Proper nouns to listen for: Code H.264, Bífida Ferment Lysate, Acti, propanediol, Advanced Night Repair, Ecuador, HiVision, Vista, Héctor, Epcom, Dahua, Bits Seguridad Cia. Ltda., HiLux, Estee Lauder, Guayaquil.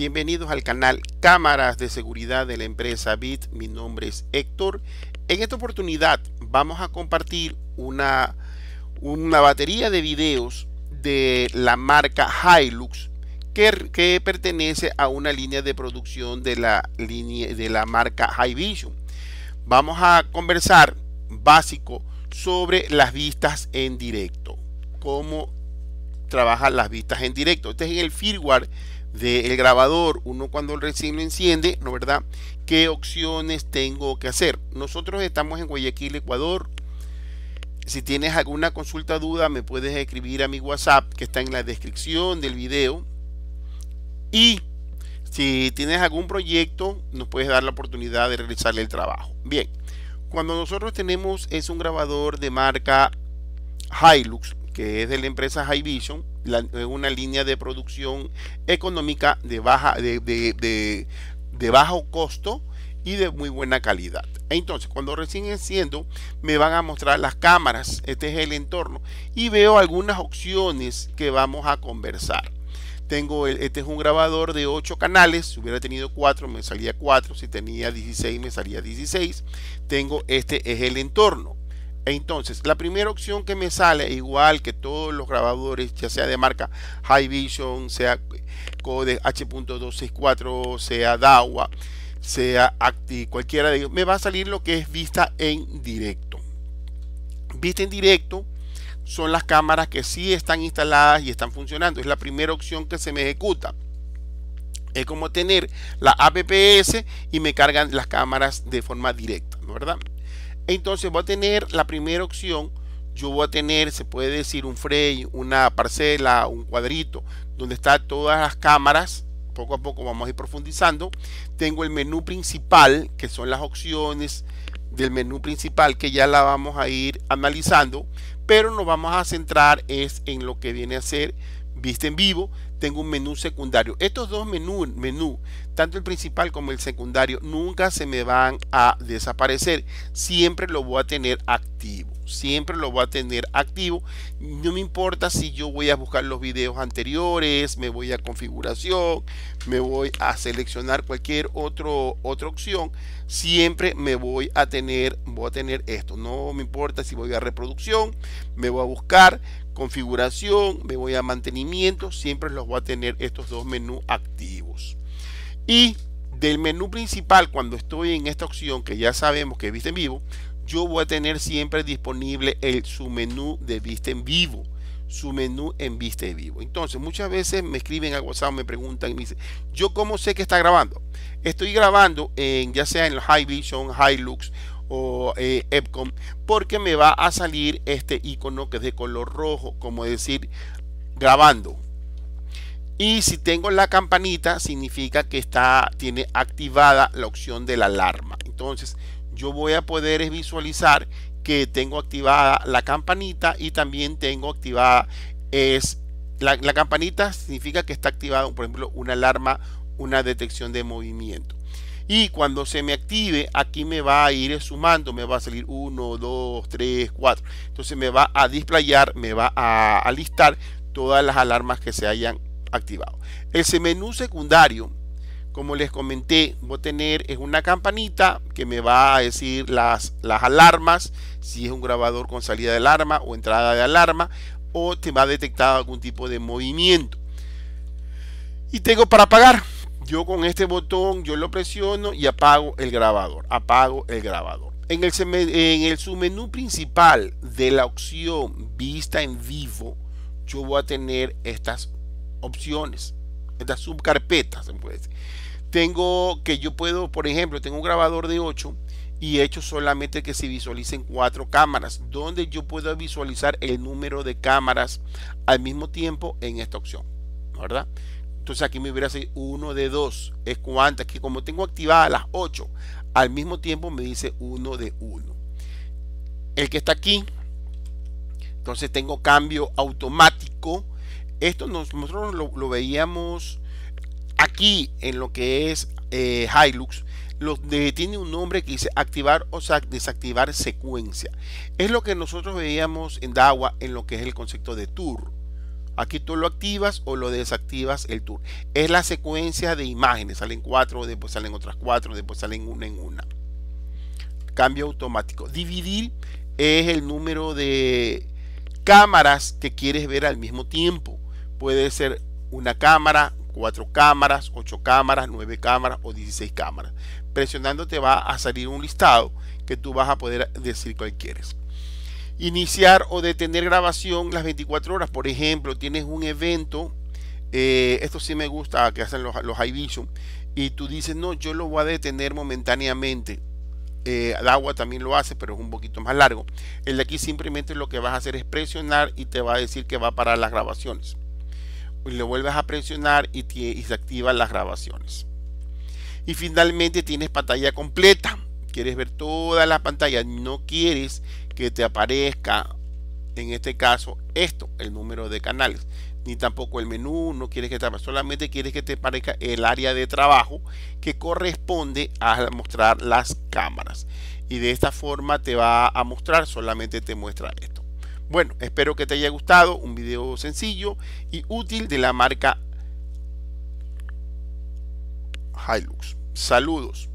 Bienvenidos al canal Cámaras de Seguridad de la empresa Bit. Mi nombre es Héctor. En esta oportunidad vamos a compartir una batería de videos de la marca HiLux que pertenece a una línea de producción de la marca HiVision. Vamos a conversar básico sobre las vistas en directo, cómo trabajan las vistas en directo. Este es el firmware del grabador. Uno, cuando recién lo enciende, ¿no, verdad?, ¿qué opciones tengo que hacer? Nosotros estamos en Guayaquil, Ecuador. Si tienes alguna consulta, duda, me puedes escribir a mi WhatsApp que está en la descripción del video. Y si tienes algún proyecto, nos puedes dar la oportunidad de realizarle el trabajo. Bien, cuando nosotros tenemos un grabador de marca HiLux, que es de la empresa HiVision, una línea de producción económica de bajo costo y de muy buena calidad. Entonces, cuando recién enciendo, me van a mostrar las cámaras. Este es el entorno y veo algunas opciones que vamos a conversar. Tengo este es un grabador de 8 canales. Si hubiera tenido 4, me salía 4. Si tenía 16, me salía 16. Tengo, este es el entorno. Entonces, la primera opción que me sale, igual que todos los grabadores, ya sea de marca HiVision, sea Code H.264, sea Dahua, sea Acti, cualquiera de ellos, me va a salir lo que es vista en directo. Vista en directo son las cámaras que sí están instaladas y están funcionando. Es la primera opción que se me ejecuta. Es como tener la APPS y me cargan las cámaras de forma directa, ¿no, verdad? Entonces voy a tener la primera opción. Yo voy a tener, se puede decir, un frame, una parcela, un cuadrito donde están todas las cámaras. Poco a poco vamos a ir profundizando. Tengo el menú principal, que son las opciones del menú principal, que ya la vamos a ir analizando, pero nos vamos a centrar en lo que viene a ser vista en vivo. Tengo un menú secundario. Estos dos menús, tanto el principal como el secundario, nunca se me van a desaparecer. Siempre lo voy a tener activo. Siempre lo voy a tener activo. No me importa si yo voy a buscar los videos anteriores, me voy a configuración, me voy a seleccionar cualquier otra opción. Siempre me voy a tener esto. No me importa si voy a reproducción, me voy a buscar configuración, me voy a mantenimiento. Siempre los voy a tener estos dos menús activos. Y del menú principal, cuando estoy en esta opción que ya sabemos que es vista en vivo, yo voy a tener siempre disponible el submenú de vista en vivo, submenú en vista en vivo. Entonces, muchas veces me escriben a WhatsApp, me preguntan y me dicen, ¿yo cómo sé que está grabando? Estoy grabando ya sea en los HiVision, HiLux o Epcom, porque me va a salir este icono que es de color rojo, como decir grabando. Y si tengo la campanita, significa que tiene activada la opción de la alarma. Entonces, yo voy a poder visualizar que tengo activada la campanita y también tengo activada la campanita, significa que está activada, por ejemplo, una alarma, una detección de movimiento. Y cuando se me active, aquí me va a ir sumando, me va a salir 1, 2, 3, 4. Entonces me va a displayar, me va a listar todas las alarmas que se hayan activado. Ese menú secundario, como les comenté, voy a tener una campanita que me va a decir las alarmas, si es un grabador con salida de alarma o entrada de alarma, o te va a detectar algún tipo de movimiento. Y tengo para apagar. Yo con este botón, yo lo presiono y apago el grabador. Apago el grabador. En el submenú principal de la opción vista en vivo, yo voy a tener estas opciones, estas subcarpetas, se puede decir. Tengo que yo puedo, por ejemplo, tengo un grabador de 8 y he hecho solamente que se visualicen 4 cámaras, donde yo puedo visualizar el número de cámaras al mismo tiempo en esta opción, ¿verdad? Entonces aquí me hubiera salido 1 de 2, es cuántas, que como tengo activadas las 8, al mismo tiempo me dice 1 de 1. El que está aquí, entonces tengo cambio automático. Esto nosotros lo veíamos aquí en lo que es HiLux. Tiene un nombre que dice activar o desactivar secuencia. Es lo que nosotros veíamos en Dahua en lo que es el concepto de tour. Aquí tú lo activas o lo desactivas el tour. Es la secuencia de imágenes. Salen 4, después salen otras 4, después salen una en una. Cambio automático. Dividir es el número de cámaras que quieres ver al mismo tiempo. Puede ser una cámara, 4 cámaras, 8 cámaras, 9 cámaras o 16 cámaras. Presionando te va a salir un listado que tú vas a poder decir cuál quieres. Iniciar o detener grabación las 24 horas. Por ejemplo, tienes un evento, esto sí me gusta que hacen los HiVision, y tú dices, no, yo lo voy a detener momentáneamente. Dahua también lo hace, pero es un poquito más largo. El de aquí simplemente lo que vas a hacer es presionar y te va a decir que va a parar las grabaciones. Le vuelves a presionar y se activan las grabaciones. Y finalmente tienes pantalla completa. Quieres ver todas las pantallas, no quieres que te aparezca en este caso esto, el número de canales, ni tampoco el menú, no quieres que te aparezca, solamente quieres que te aparezca el área de trabajo que corresponde a mostrar las cámaras, y de esta forma te va a mostrar, solamente te muestra esto. Bueno, espero que te haya gustado un video sencillo y útil de la marca HiLux. Saludos.